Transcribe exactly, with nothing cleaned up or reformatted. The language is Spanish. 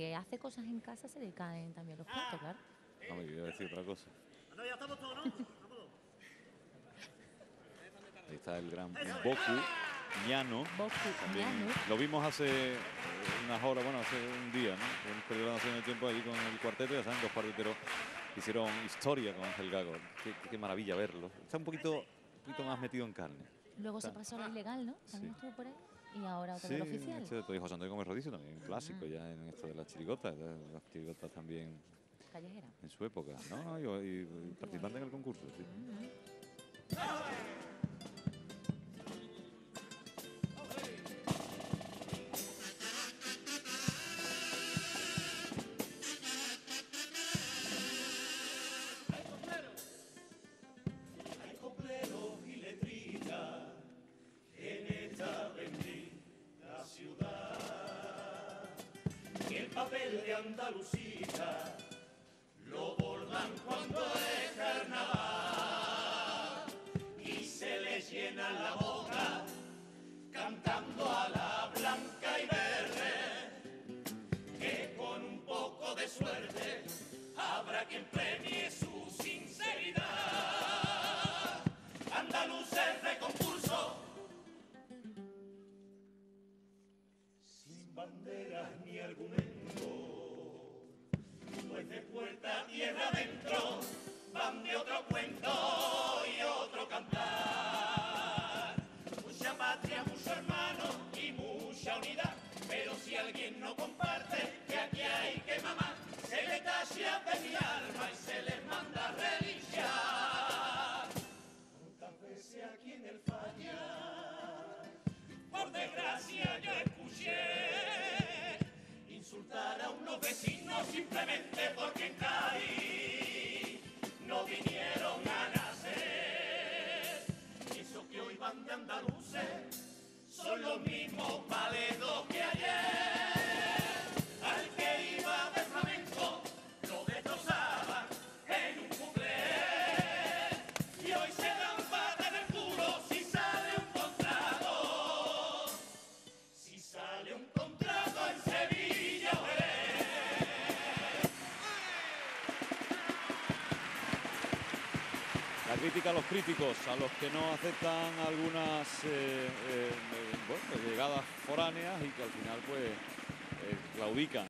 que hace cosas en casa se le caen también los platos, claro. No, me iba a decir otra cosa. Ahí está el gran Boku Ñano. Lo vimos hace unas horas, bueno, hace un día, ¿no? Un periodo de tiempo allí con el cuarteto, ya saben, los cuarteteros hicieron historia con Ángel Gago. Qué, qué maravilla verlo. Está un poquito, un poquito más metido en carne. Luego está. Se pasó a la ilegal, ¿no? También sí. Estuvo por ahí. Y ahora otra vez sí, oficial. Sí, y José Antonio Gómez Rodicio también, un clásico ah. ya en esto de las chirigotas. Las chirigotas también. Callejera. En su época, ¿no? Y, y, y participante en el concurso, sí. Uh -huh. Papel de Andalucía lo bordan cuando es carnaval y se les llena la boca cantando a la blanca y verde, que con un poco de suerte habrá quien premie su sinceridad. Andaluces de concurso sin banderas ni argumentos, pues de puerta tierra adentro van de otro cuento y otro cantar. Mucha patria, mucho hermano y mucha unidad, pero si alguien no comparte, que aquí hay que mamar. Se le tacha de mi alma y se les manda religiar. Cuántas veces aquí en el Falla, por desgracia yo escuché insultar a unos vecinos simplemente porque en Cádiz no vinieron a nacer. Y eso que hoy van de andaluces son los mismos paledos que ayer. Al que iba de flamenco lo destrozaban en un cuplé y hoy se dan pata en el culo si sale un contrato. Si sale un contrato en Sevilla, la crítica a los críticos, a los que no aceptan algunas eh, eh, bueno, llegadas foráneas y que al final pues eh, claudican